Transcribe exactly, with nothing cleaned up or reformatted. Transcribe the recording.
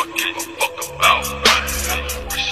fuck it, fuck about.